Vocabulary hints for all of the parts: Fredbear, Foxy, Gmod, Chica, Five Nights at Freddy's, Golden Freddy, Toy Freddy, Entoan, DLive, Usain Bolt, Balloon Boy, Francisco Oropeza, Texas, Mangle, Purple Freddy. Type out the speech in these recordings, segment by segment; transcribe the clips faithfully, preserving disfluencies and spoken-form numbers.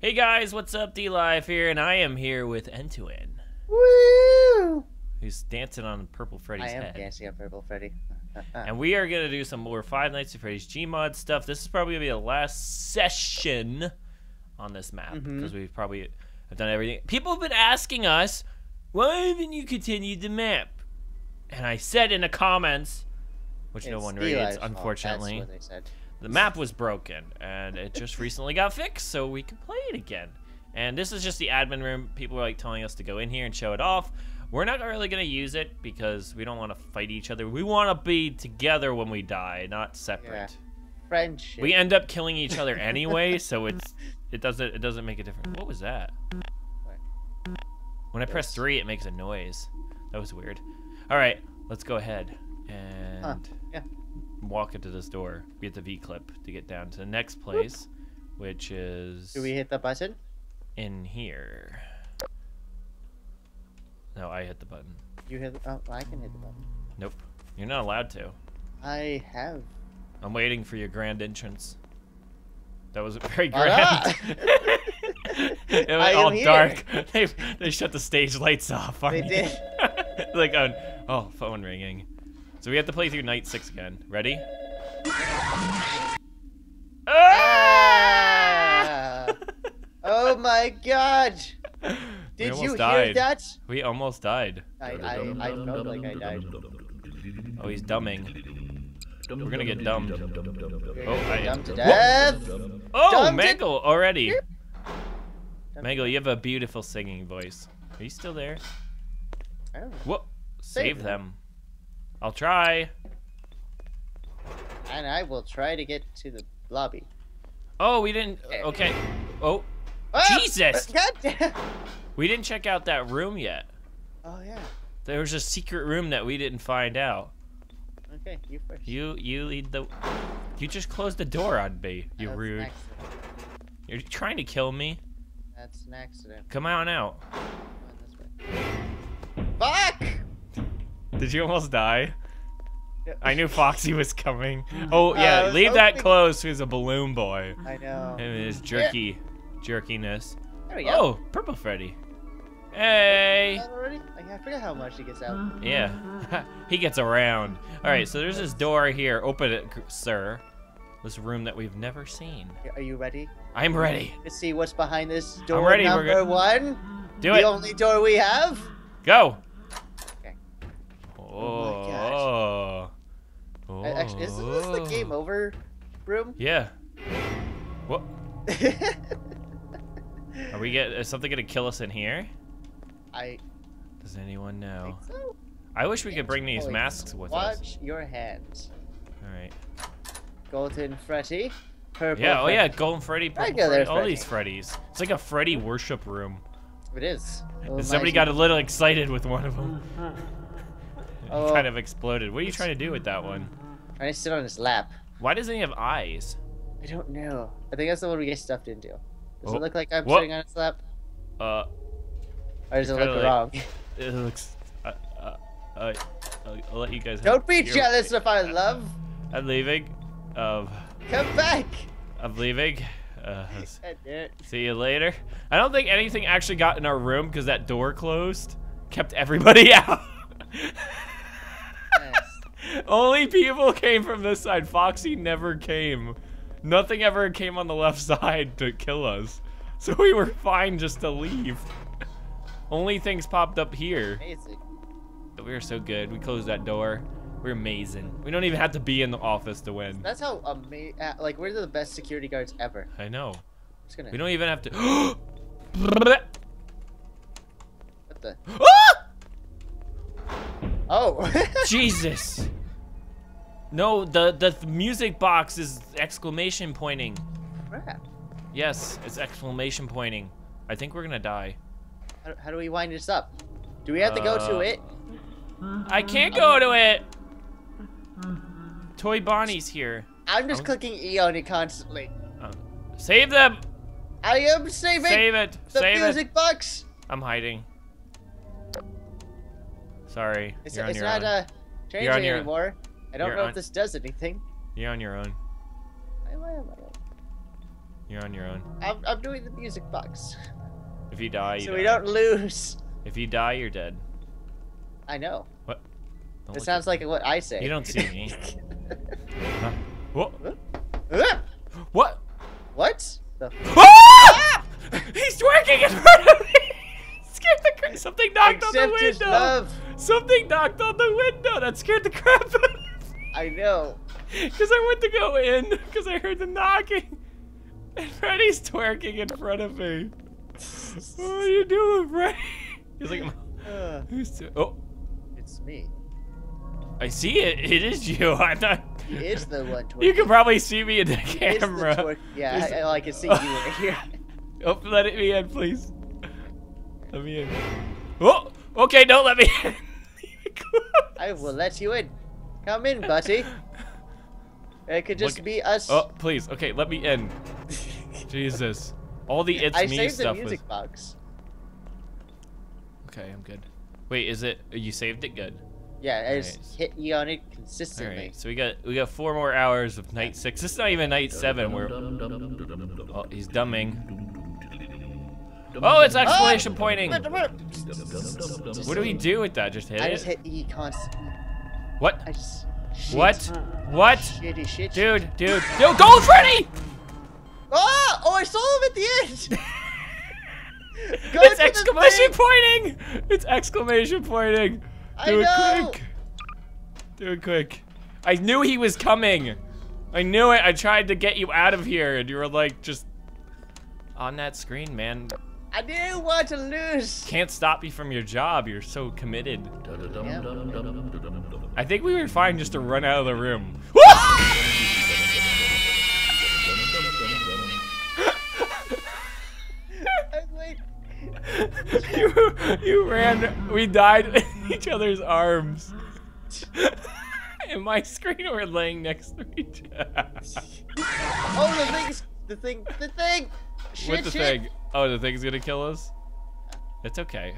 Hey guys, what's up? DLive here, and I am here with Entoan. Woo! Who's dancing on Purple Freddy's head. I am dancing on Purple Freddy. And we are going to do some more Five Nights at Freddy's Gmod stuff. This is probably going to be the last session on this map, because mm-hmm. we've probably have done everything. People have been asking us, why haven't you continued the map? And I said in the comments, which it's no one reads, unfortunately. That's what they said. The map was broken, and it just recently got fixed, so we can play it again. And this is just the admin room. People are like telling us to go in here and show it off. We're not really going to use it because we don't want to fight each other. We want to be together when we die, not separate. Yeah. Friendship. We end up killing each other anyway, so it's it doesn't it doesn't make a difference. What was that? What? When I yes. press three, it makes a noise. That was weird. All right, let's go ahead and. Huh. Yeah. Walk into this door. We hit the V clip to get down to the next place, Whoop. which is. Do we hit the button? In here. No, I hit the button. You hit. Oh, I can hit the button. Nope, you're not allowed to. I have. I'm waiting for your grand entrance. That wasn't very grand. It was all here. dark. They they shut the stage lights off. They you? did. Like oh, oh, phone ringing. So we have to play through night six again. Ready? Ah! Oh my god! Did you died. hear that? We almost died. I, I, I felt like I died. Oh, he's dumbing. We're gonna get dumbed. Oh, I dumbed to death! Oh, dumbed Mangle already! Mangle, you have a beautiful singing voice. Are you still there? Oh. Whoa! Save, Save them. them. I'll try. And I will try to get to the lobby. Oh, we didn't. Okay. Oh. oh Jesus! God damn. We didn't check out that room yet. Oh yeah. There was a secret room that we didn't find out. Okay, you first. You you lead the. You just closed the door on me. You That's rude. You're trying to kill me. That's an accident. Come on out. Come on this way. Fuck! Did you almost die? I knew Foxy was coming. Oh, yeah, uh, leave that close. He's a Balloon Boy. I know. And his jerky, yeah. jerkiness. There we go. Oh, Purple Freddy. Hey. Already? I forgot how much he gets out. Yeah, he gets around. All right, so there's this door here. Open it, sir. This room that we've never seen. Are you ready? I'm ready. Let's see what's behind this door. I'm ready. Number one. Do it. The only door we have. Go. Oh my gosh. Oh. Actually, isn't this the game over room? Yeah. What? Are we get? Is something gonna kill us in here? I. Does anyone know? I, think so. I wish we could bring these masks with us. Watch your hands. All right. Golden Freddy. Purple. Yeah. Oh yeah. Golden Freddy. Purple Freddy. All these Freddies. It's like a Freddy worship room. It is. Oh, somebody got a little excited with one of them. Oh. Kind of exploded. What are you trying to do with that one? Trying to sit on his lap. Why doesn't he have eyes? I don't know. I think that's the one we get stuffed into. Does oh. it look like I'm Whoa. sitting on his lap? Uh. Or does it look like, wrong? It looks. Uh, uh, uh, I'll, I'll let you guys. Don't be your, jealous if I love. I'm leaving. Um. Come back. I'm leaving. Uh, see you later. I don't think anything actually got in our room because that door closed, kept everybody out. Only people came from this side. Foxy never came. Nothing ever came on the left side to kill us. So we were fine just to leave. Only things popped up here. Amazing. But we were so good. We closed that door. We're amazing. We don't even have to be in the office to win. That's how amazing. Like, we're the best security guards ever. I know. Gonna we don't even have to. What the? Oh. Jesus. No, the the music box is exclamation pointing. Crap. Yes, it's exclamation pointing. I think we're gonna die. How, how do we wind this up? Do we have uh, to go to it? I can't go to it. Toy Bonnie's here. I'm just I'm... clicking E on it constantly. Uh, save them. I am saving. Save it. The save music it. box. I'm hiding. Sorry. It's, you're on it's your not own. Uh, changing your, anymore. I don't know on, if this does anything. You're on your own. I am I on my own? You're on your own. I'm, I'm doing the music box. If you die, you So die. We don't lose. If you die, you're dead. I know. What? It sounds like what I say. You don't see me. Huh? What? Uh, what? What? The ah! He's twerking in front of me. Scared the crap. Something knocked Except on the window. Love. Something knocked on the window. That scared the crap out of me. I know. Because I went to go in because I heard the knocking. And Freddy's twerking in front of me. What are you doing, Freddy? He's like, uh, who's oh. It's me. I see it. It is you. I'm not. He is the one twerking. You can probably see me in the he camera. Is the twer yeah, I, I, I can see you right here. Oh, let it be in, please. Let me in. Oh, okay, don't let me in. I will let you in. Come in, buddy. It could just Look. be us. Oh, please. Okay, let me in. Jesus. All the it's I me stuff the music was... box. Okay, I'm good. Wait, is it... You saved it good? Yeah, I All just right. hit you on it consistently. All right, so we got we got four more hours of night six. This is not even night seven. We're... Oh, he's dumbing. Oh, it's exclamation oh! pointing. What do we do with that? Just hit I it? I just hit E constantly. What? I just... Shit. What? Oh, what? Shitty, shit, dude, shit. dude, yo, Golden Freddy! Oh, oh, I saw him at the end. Go it's exclamation pointing! It's exclamation pointing! I Do know. it quick! Do it quick! I knew he was coming. I knew it. I tried to get you out of here, and you were like just on that screen, man. I didn't want to lose. Can't stop you from your job. You're so committed. Yeah. I think we were fine just to run out of the room. you, you ran, we died in each other's arms. In my screen, we're laying next to each other. Oh, the thing's, the thing, the thing. Shit, What's the shit. thing? Oh, the thing's gonna kill us? It's okay.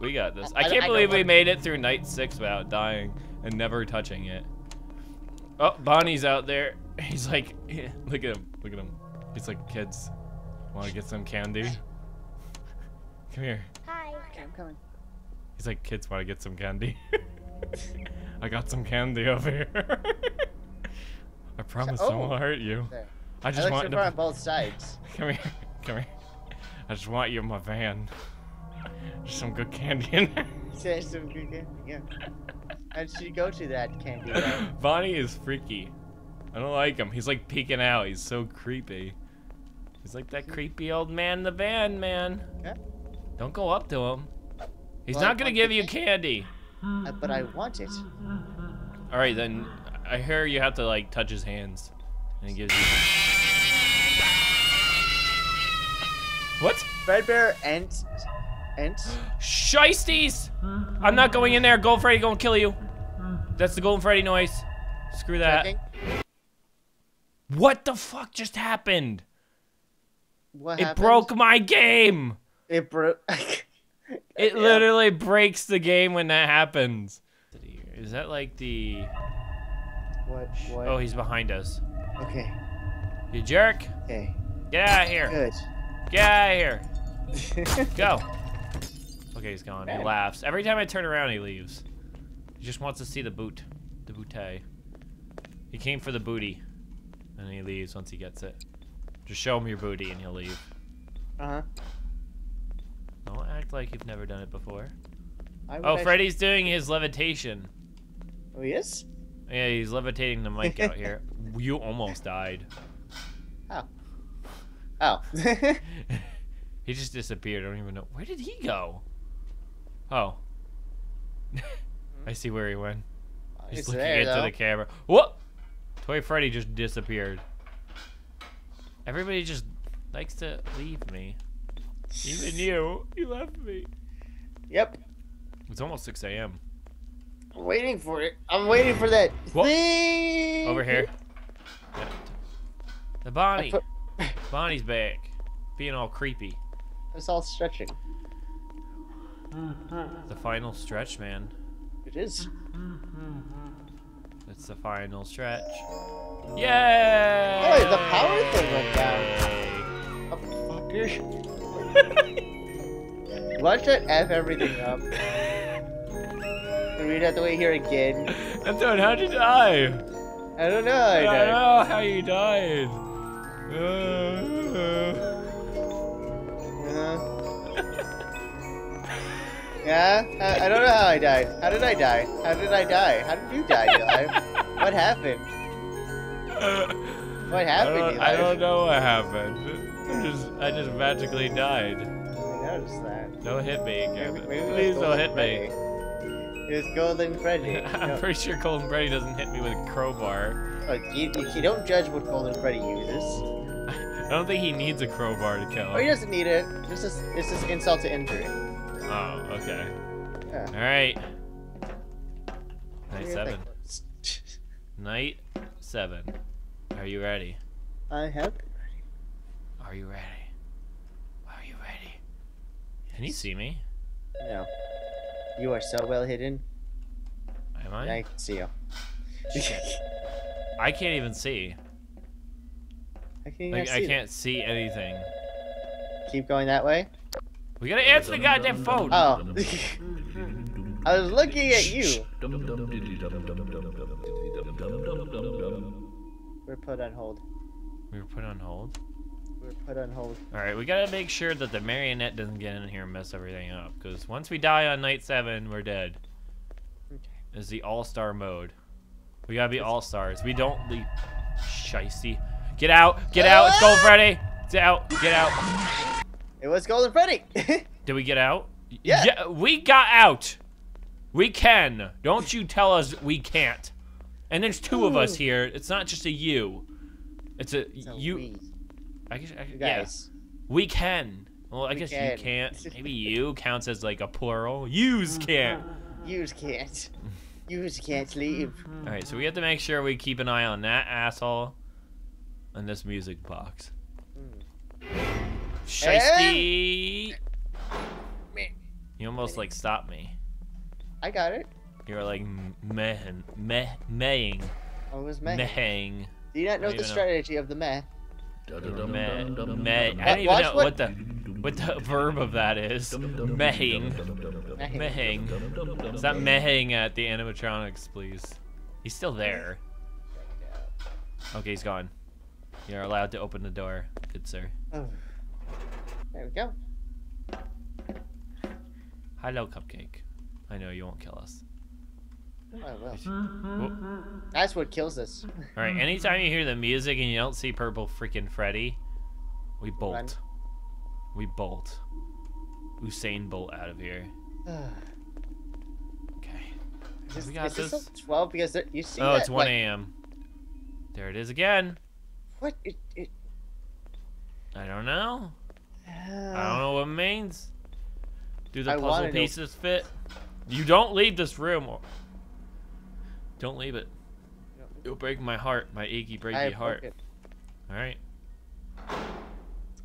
We got this. I, I can't I believe we made it through night six without dying and never touching it. Oh, Bonnie's out there. He's like, yeah. Look at him, look at him. He's like, kids, wanna get some candy? Come here. Hi. Okay, I'm coming. He's like, kids wanna get some candy. I got some candy over here. I promise so, oh. I won't hurt you. There. I just I want to- on both sides. Come here, come here. I just want you in my van. There's some good candy in there. There's some good candy, yeah. How did you go to that candy van? Bonnie is freaky. I don't like him. He's like peeking out. He's so creepy. He's like that creepy old man in the van, man. Yeah. Don't go up to him. He's well, not gonna give you candy. Uh, but I want it. All right, then. I hear you have to like touch his hands, and it gives you. What? Fredbear and and. Shiesties! I'm not going in there. Golden Freddy gonna kill you. That's the Golden Freddy noise. Screw that. Checking. What the fuck just happened? What it happened? broke my game. It broke. It literally breaks the game when that happens. Is that like the? What? what? Oh, he's behind us. Okay. You jerk. Okay. Get out of here. Good. Get out of here. Go. Okay, he's gone. He laughs. Every time I turn around, he leaves. He just wants to see the boot, the bootay. He came for the booty, and then he leaves once he gets it. Just show him your booty and he'll leave. Uh-huh. Don't act like you've never done it before. Oh, Freddy's doing his levitation. Oh, he is? Yeah, he's levitating the mic out here. You almost died. Oh. Oh. He just disappeared. I don't even know. Where did he go? Oh. I see where he went. He's looking into the camera. Whoa! Toy Freddy just disappeared. Everybody just likes to leave me. Even you, you left me. Yep. It's almost six A M I'm waiting for it. I'm waiting for that Whoa. thing. Over here. The Bonnie. Put... Bonnie's back. Being all creepy. It's all stretching. The final stretch, man. It is. It's the final stretch. Yay! Oh, the power thing went down. Watch that F everything up. We'd have to wait here again. Entoan, how'd you die? I don't know. I, I don't know how you died. Uh-huh. Yeah? I, I don't know how I died. How did I die? How did I die? How did you die, DLive? What happened? What happened, DLive? I don't know what happened. I just, I just magically died. I noticed that. Don't hit me again. Maybe, maybe Please don't hit Freddy. me. It was Golden Freddy. I'm no. pretty sure Golden Freddy doesn't hit me with a crowbar. Look, you, you don't judge what Golden Freddy uses. I don't think he needs a crowbar to kill him. Oh, he doesn't need it. This is this is insult to injury. Oh, okay. Yeah. All right. Night seven. Night seven. Are you ready? I have been ready. Are you ready? Are you ready? Can you see me? No. You are so well hidden. Am I? I can see you. I can't even see. I can't, like, see I can't see anything. Keep going that way. We gotta answer the goddamn phone. Oh. I was looking at you. We're put on hold. We were put on hold? We were put on hold. Alright, we gotta make sure that the marionette doesn't get in here and mess everything up. Because once we die on night seven, we're dead. Okay. It's the all-star mode. We gotta be all-stars. We don't leap. Shiesty. Get out! Get out! It's Golden Freddy! It's out! Get out! It was Golden Freddy! Did we get out? Yeah. yeah! We got out! We can! Don't you tell us we can't. And there's two Ooh. of us here. It's not just a you. It's a it's you. A I guess, I, guys. Yeah. We can. Well, I we guess can. you can't. Maybe you counts as like a plural. Yous can't. Yous can't. Yous can't leave. All right, so we have to make sure we keep an eye on that asshole and this music box. Mm. Shiesty! Hey. You almost like stopped me. I got it. You were like meh, meh, mehing. I was meh. Mehing. Do you not know the strategy know. of the meh? Meh, meh. I don't even Watch know what, what the what the verb of that is. Mehing. Mehing. Stop mehing at the animatronics, please. He's still there. Okay, he's gone. You're allowed to open the door, good sir. Oh. There we go. Hello, Cupcake. I know you won't kill us. I will. That's what kills us. All right. Anytime you hear the music and you don't see Purple freaking Freddy, we bolt. Run. We bolt. Usain Bolt out of here. Okay. Is, we got is this. this Twelve because there, you see. Oh, that, it's one a m. Like... There it is again. What? It. it... I don't know. Uh... I don't know what it means. Do the I puzzle pieces know. fit? You don't leave this room. Or... Don't leave it. It'll break my heart, my achy, breaky heart. All right.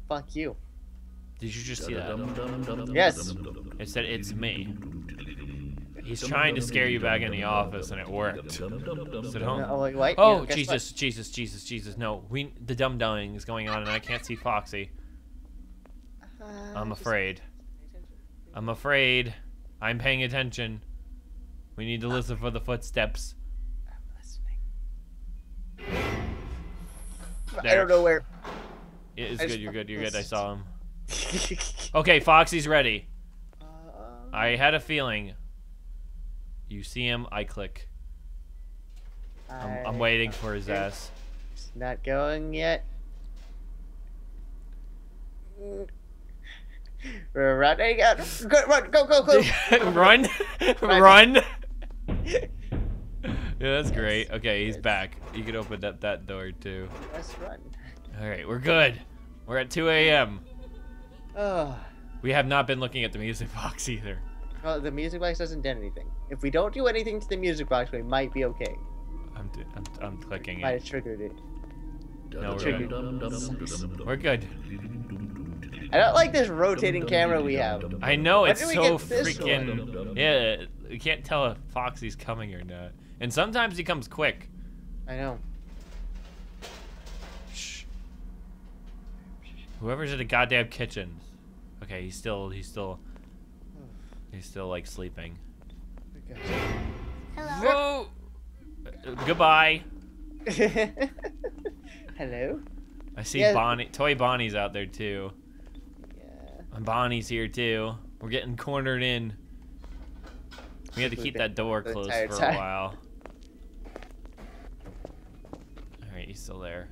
Fuck you. Did you just see that? Yes. It said it's me. He's trying to scare you back in the office, and it worked. So don't. Oh Jesus, Jesus, Jesus, Jesus! No, we the dum dumming is going on, and I can't see Foxy. I'm afraid. I'm afraid. I'm paying attention. We need to listen for the footsteps. There. I don't know where. It is good. You're good. You're good. I saw him. Okay, Foxy's ready. Um, I had a feeling. You see him. I click. I'm, I'm waiting for his ass. It's not going yet. We're running out. Go, run. Go. Go. Go. Run. Run. Yeah, that's great. Okay, he's back. You can open up that door too. Let's run. All right, we're good. We're at two a m Oh. We have not been looking at the music box either. Well, the music box doesn't do anything. If we don't do anything to the music box, we might be okay. I'm I'm, I'm clicking it. Might have triggered it. No, we're triggered. good. We're good. I don't like this rotating camera we have. I know it's so freaking. Yeah. You can't tell if Foxy's coming or not. And sometimes he comes quick. I know. Shh. Whoever's in the goddamn kitchen. Okay, he's still, he's still, he's still like sleeping. Hello. Whoa. Uh, goodbye. Hello. I see yeah. Bonnie, Toy Bonnie's out there too. Yeah. And Bonnie's here too. We're getting cornered in. We have to keep that door closed for a while. All right, he's still there.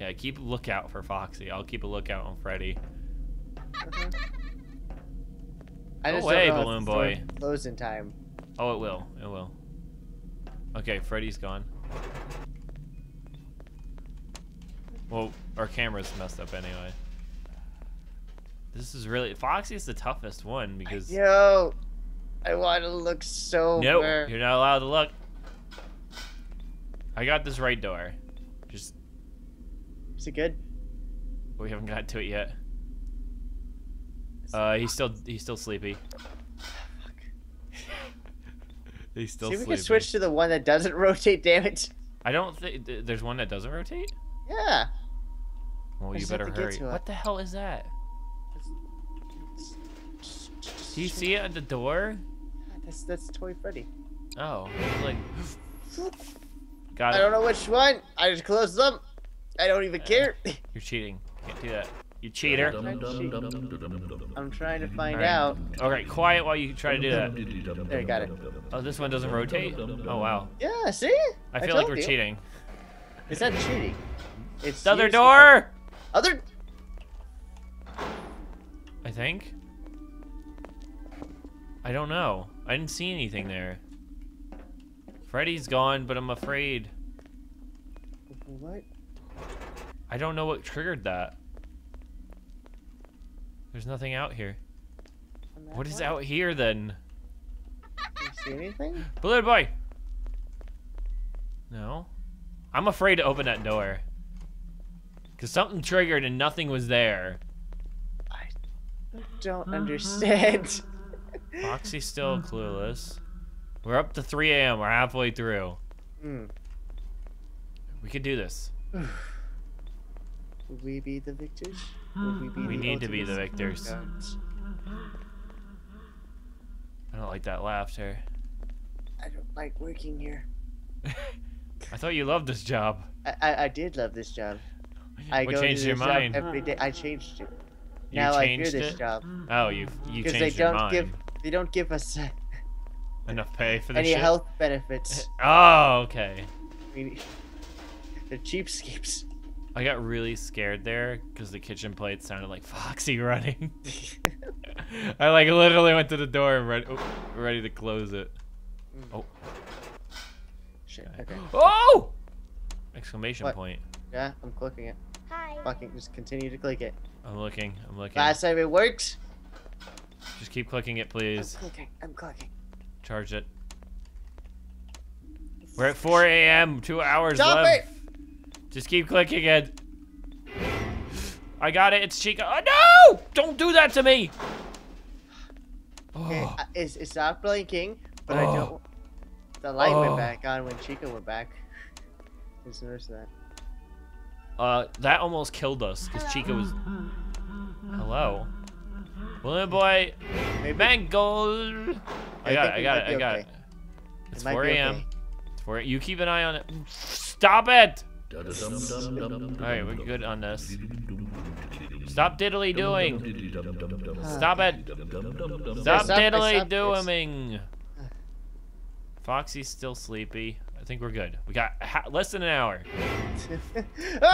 Yeah, keep a lookout for Foxy. I'll keep a lookout on Freddy. Uh-huh. I just Go away, don't know Balloon Boy. Close in time. Oh, it will. It will. Okay, Freddy's gone. Well, our camera's messed up anyway. This is really Foxy's the toughest one because. Yo, I want to look so. Nope, weird. You're not allowed to look. I got this right door. Just. Is it good? We haven't gotten to it yet. Uh, he's still he's still sleepy. He's still. See if sleepy. We can switch to the one that doesn't rotate. Damn it! I don't think th there's one that doesn't rotate. Yeah. Well, I you better hurry. What the hell is that? Do you see it at the door? That's that's Toy Freddy. Oh, like. Got it. I don't know which one. I just closed them. I don't even uh, care. You're cheating. Can't do that. You cheater. I'm trying to, I'm trying to find All right. out. Alright, quiet while you try to do that. There, you got it. Oh, this one doesn't rotate? Oh, wow. Yeah, see? I feel I like we're you. cheating. It's not cheating. It's the other door! Other... I think? I don't know. I didn't see anything there. Freddy's gone, but I'm afraid. What? I don't know what triggered that. There's nothing out here. What is out here then? Do you see anything? Balloon Boy! No. I'm afraid to open that door. Because something triggered and nothing was there. I don't understand. Foxy's still clueless. We're up to three A M We're halfway through. Mm. We could do this. Will we be the victors? We, we need to be the victors. Guns. I don't like that laughter. I don't like working here. I thought you loved this job. I, I, I did love this job. I what go changed to your mind? Every day. I changed it. You now changed I fear this it? job. Oh, you you changed they your don't mind. Give, they don't give us uh, enough pay for this any shit? health benefits. Oh, okay. I mean, they're cheapskates. I got really scared there because the kitchen plate sounded like Foxy running. I like literally went to the door and ready, oh, ready to close it. Oh. Shit. Okay. Oh! Exclamation what? point. Yeah, I'm clicking it. Hi. Fucking just continue to click it. I'm looking. I'm looking. Last time it worked. Just keep clicking it, please. I'm clicking. I'm clicking. Charge it. We're at four A M Two hours Stop left. It! Just keep clicking it. I got it. It's Chica. Oh, no! Don't do that to me. Oh. Okay, uh, it's, it's not blinking, but oh. I don't. The light oh. went back on when Chica went back. Just notice that. Uh, that almost killed us because Chica was. Hello. Balloon Boy. Maybe. Mangle. I got it. I got it. I got okay. it. It's it four A M Okay. It's four. You keep an eye on it. Stop it. Alright, we're good on this. Stop diddly doing! Stop it! Stop diddly doing! Foxy's still sleepy. I think we're good. We got ha less than an hour.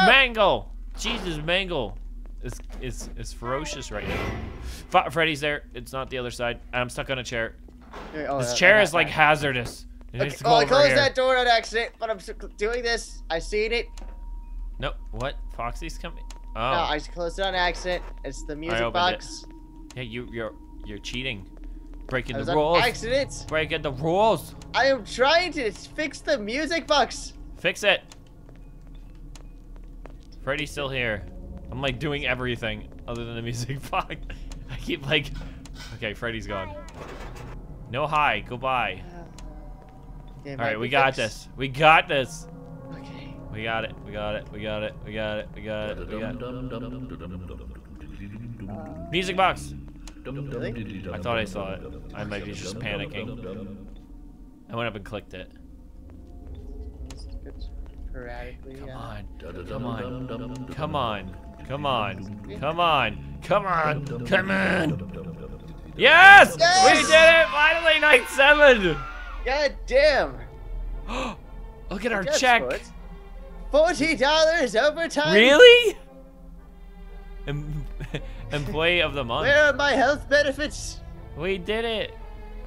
Mangle! Jesus, Mangle! It's, it's, it's ferocious right now. F Freddy's there. It's not the other side. I'm stuck on a chair. This chair is like hazardous. Okay. Oh, I closed here. that door on accident, but I'm doing this. I seen it. No, what? Foxy's coming. Oh. No, I just closed it on accident. It's the music box. It. Yeah, you, you're, you're cheating, breaking I was the on rules. Accident. Breaking the rules. I am trying to fix the music box. Fix it. Freddy's still here. I'm like doing everything other than the music box. I keep like, okay, Freddy's gone. No hi, goodbye. All right, we got fixed. this. We got this. Okay. We got it. We got it. We got it. We got it. We got it. We got it. Music box! I thought I saw it. I might be just panicking. I went up and clicked it. Come on. Come on. Come on. Come on. Come on. Come on. Come on. Yes! We did it! Finally, night seven! God damn! Look at our check! forty dollars overtime! Really? Em employee of the month. Where are my health benefits? We did it!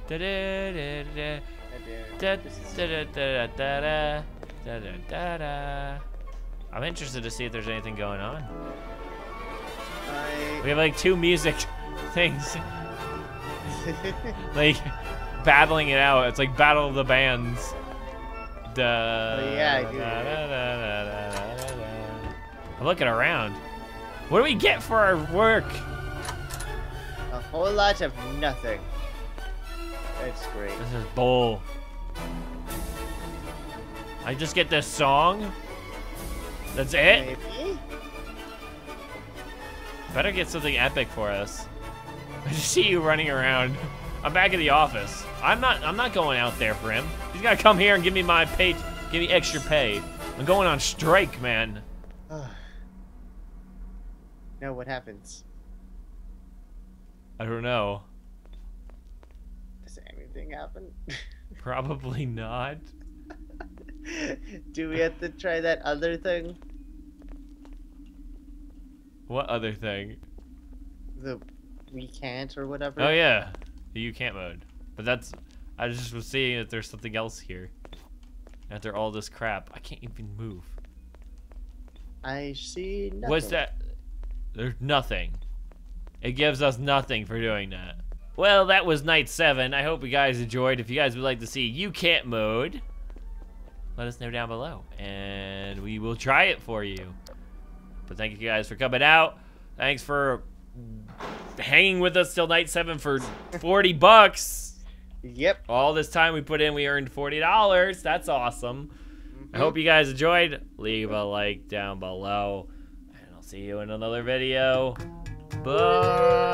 Da da da da da da da da da da da. I'm interested to see if there's anything going on. I... We have like two music things. Like battling it out. It's like Battle of the Bands. Da, oh, yeah, I do. Da, da, da, da, da, da, da. I'm looking around. What do we get for our work? A whole lot of nothing. That's great. This is bull. I just get this song? That's it? Maybe? Better get something epic for us. I just see you running around. I'm back at the office. I'm not I'm not going out there for him. He's gotta come here and give me my pay, give me extra pay. I'm going on strike, man. Now what happens? I don't know. Does anything happen? Probably not. Do we have to try that other thing? What other thing? The we can't or whatever. Oh yeah, the you can't mode. But that's I just was seeing that there's something else here. After all this crap, I can't even move. I see nothing. What's that? There's nothing. It gives us nothing for doing that. Well, that was night seven. I hope you guys enjoyed. If you guys would like to see You Can't Mode, let us know down below, and we will try it for you. But thank you guys for coming out. Thanks for hanging with us till night seven for forty bucks. Yep. All this time we put in, we earned forty dollars. That's awesome. Mm-hmm. I hope you guys enjoyed. Leave a like down below. And I'll see you in another video. Bye.